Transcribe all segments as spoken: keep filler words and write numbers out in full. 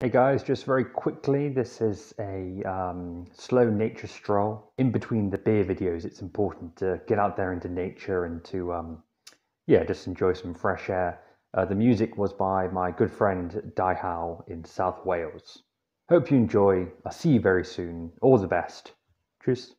Hey guys, just very quickly, this is a um, slow nature stroll. In between the beer videos, it's important to get out there into nature and to, um, yeah, just enjoy some fresh air. Uh, the music was by my good friend Dai Howe in South Wales. Hope you enjoy. I'll see you very soon. All the best. Cheers.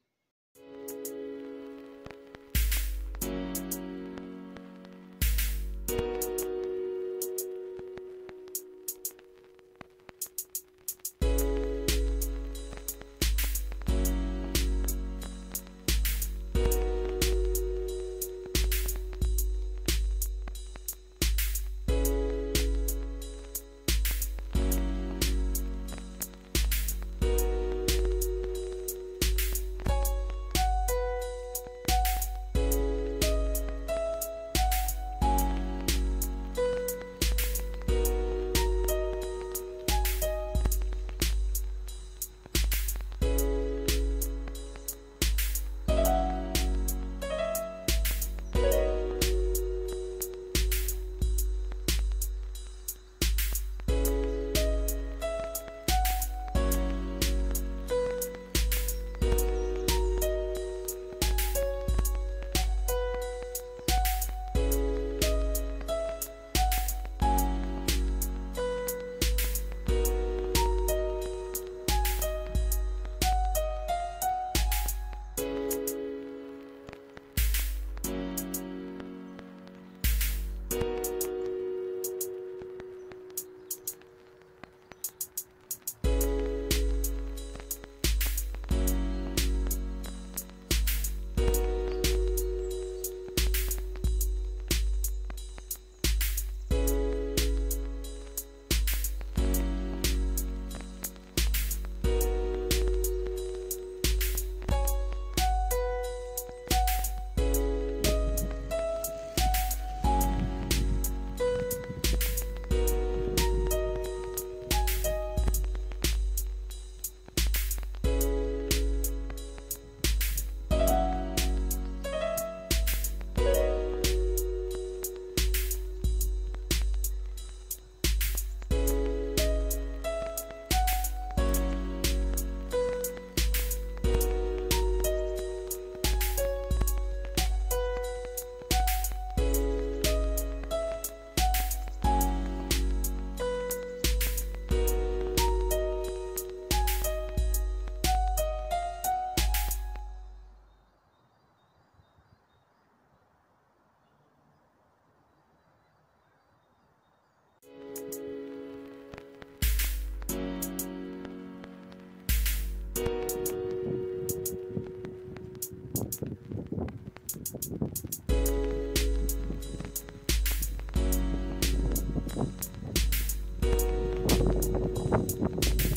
Thank you.